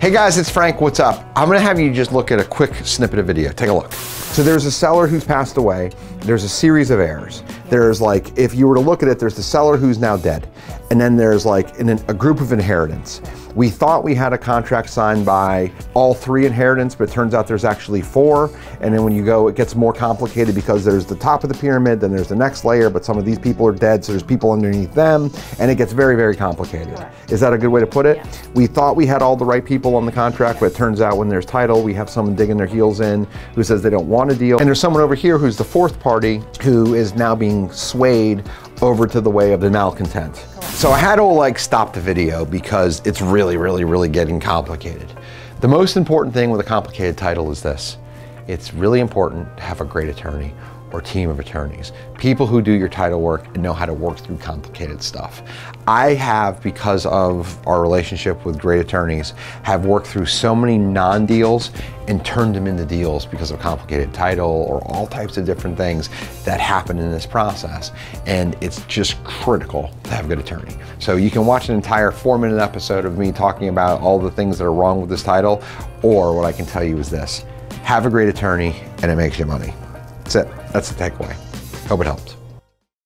Hey guys, it's Frank, what's up? I'm gonna have you just look at a quick snippet of video. Take a look. So there's a seller who's passed away. There's a series of heirs. There's like, if you were to look at it, there's the seller who's now dead. And then there's like a group of inheritance. We thought we had a contract signed by all three inheritance, but it turns out there's actually four. And then when you go, it gets more complicated because there's the top of the pyramid, then there's the next layer, but some of these people are dead, so there's people underneath them, and it gets very, very complicated. Sure. Is that a good way to put it? Yeah. We thought we had all the right people on the contract, but it turns out when there's title, we have someone digging their heels in who says they don't want a deal. And there's someone over here who's the fourth party who is now being swayed over to the way of the malcontent. So I had to like stop the video because it's really getting complicated. The most important thing with a complicated title is this. It's really important to have a great attorney or team of attorneys, people who do your title work and know how to work through complicated stuff. I have, because of our relationship with great attorneys, have worked through so many non-deals and turned them into deals because of complicated title or all types of different things that happen in this process. And it's just critical to have a good attorney. So you can watch an entire 4-minute episode of me talking about all the things that are wrong with this title, or what I can tell you is this, have a great attorney and it makes you money. That's it. That's the takeaway. Hope it helped.